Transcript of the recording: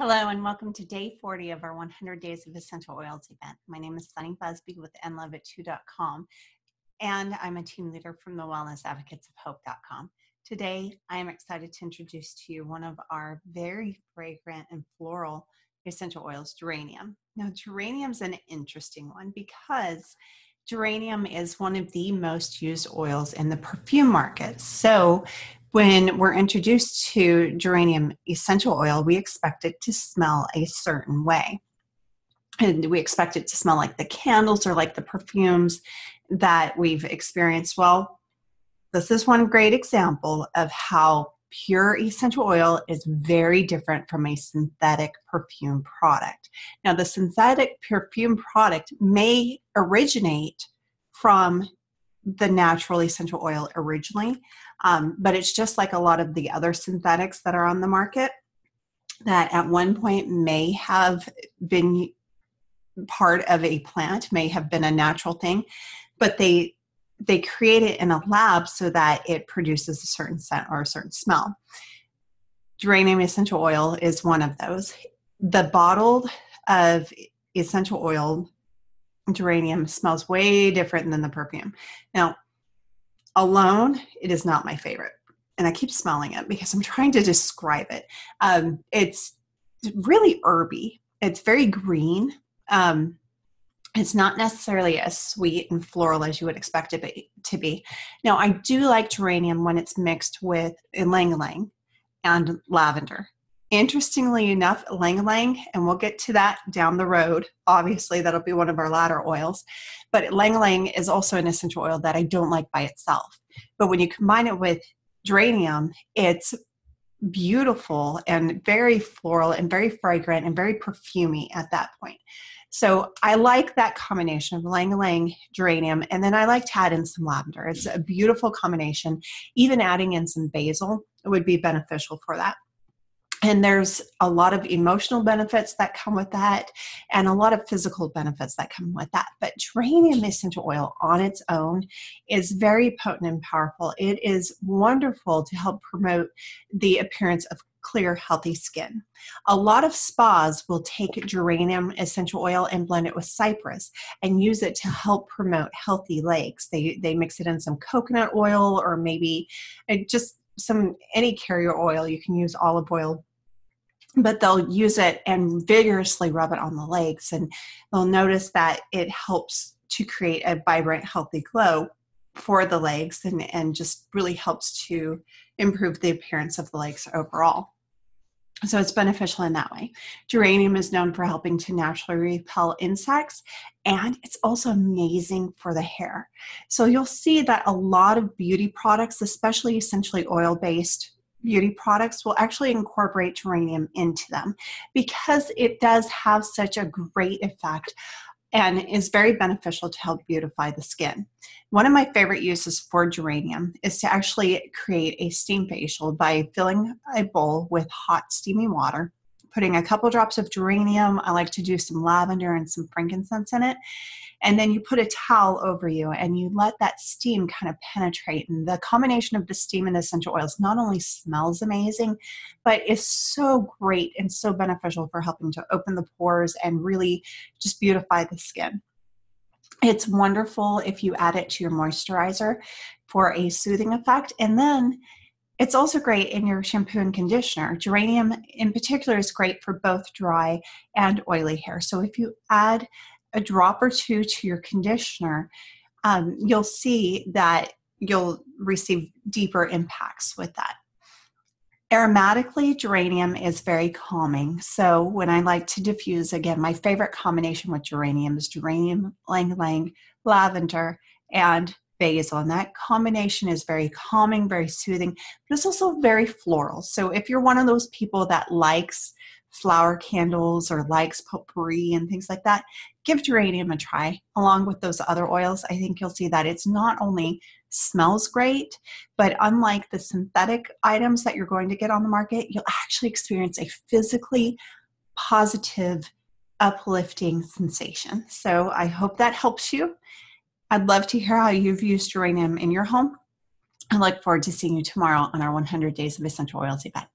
Hello and welcome to day 40 of our 100 Days of Essential Oils event. My name is Sunny Busby with andloveittoo.com, and I'm a team leader from the wellnessadvocatesofhope.com. Today, I am excited to introduce to you one of our very fragrant and floral essential oils, geranium. Now, geranium's an interesting one because geranium is one of the most used oils in the perfume market. So when we're introduced to geranium essential oil, we expect it to smell a certain way. And we expect it to smell like the candles or like the perfumes that we've experienced. Well, this is one great example of how pure essential oil is very different from a synthetic perfume product. Now, the synthetic perfume product may originate from the natural essential oil originally, but it's just like a lot of the other synthetics that are on the market that at one point may have been part of a plant, may have been a natural thing, but they create it in a lab so that it produces a certain scent or a certain smell. Geranium essential oil is one of those. The bottled of essential oil geranium smells way different than the perfume. Now, alone, it is not my favorite, and I keep smelling it because I'm trying to describe it. It's really herby. It's very green. It's not necessarily as sweet and floral as you would expect it to be. Now, I do like geranium when it's mixed with ylang-ylang and lavender. Interestingly enough, ylang-ylang, and we'll get to that down the road. Obviously, that'll be one of our latter oils. But ylang-ylang is also an essential oil that I don't like by itself. But when you combine it with geranium, it's beautiful and very floral and very fragrant and very perfumey at that point. So I like that combination of ylang-ylang, geranium, and then I like to add in some lavender. It's a beautiful combination. Even adding in some basil would be beneficial for that. And there's a lot of emotional benefits that come with that and a lot of physical benefits that come with that. But geranium essential oil on its own is very potent and powerful. It is wonderful to help promote the appearance of clear, healthy skin. A lot of spas will take geranium essential oil and blend it with cypress and use it to help promote healthy legs. They mix it in some coconut oil or maybe just any carrier oil. You can use olive oil, but they'll use it and vigorously rub it on the legs, and they'll notice that it helps to create a vibrant, healthy glow for the legs and just really helps to improve the appearance of the legs overall. So it's beneficial in that way. Geranium is known for helping to naturally repel insects, and it's also amazing for the hair. So you'll see that a lot of beauty products, especially essentially oil-based beauty products, will actually incorporate geranium into them because it does have such a great effect and is very beneficial to help beautify the skin. One of my favorite uses for geranium is to actually create a steam facial by filling a bowl with hot, steamy water, putting a couple drops of geranium. I like to do some lavender and some frankincense in it. And then you put a towel over you and you let that steam kind of penetrate. And the combination of the steam and the essential oils not only smells amazing, but is so great and so beneficial for helping to open the pores and really just beautify the skin. It's wonderful if you add it to your moisturizer for a soothing effect. And then it's also great in your shampoo and conditioner. Geranium in particular is great for both dry and oily hair. So if you add a drop or two to your conditioner, you'll see that you'll receive deeper impacts with that. Aromatically, geranium is very calming. So when I like to diffuse, again, my favorite combination with geranium is geranium, ylang-ylang, lavender, and basil, and that combination is very calming, very soothing, but it's also very floral. So if you're one of those people that likes flower candles or likes potpourri and things like that, give geranium a try along with those other oils. I think you'll see that it's not only smells great, but unlike the synthetic items that you're going to get on the market, you'll actually experience a physically positive, uplifting sensation. So I hope that helps you. I'd love to hear how you've used geranium in your home. I look forward to seeing you tomorrow on our 100 Days of Essential Oils event.